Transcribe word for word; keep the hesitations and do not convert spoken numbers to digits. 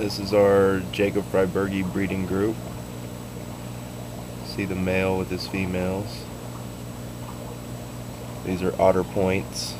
This is our Jacobfreibergi breeding group. See the male with his females. These are Otter Points.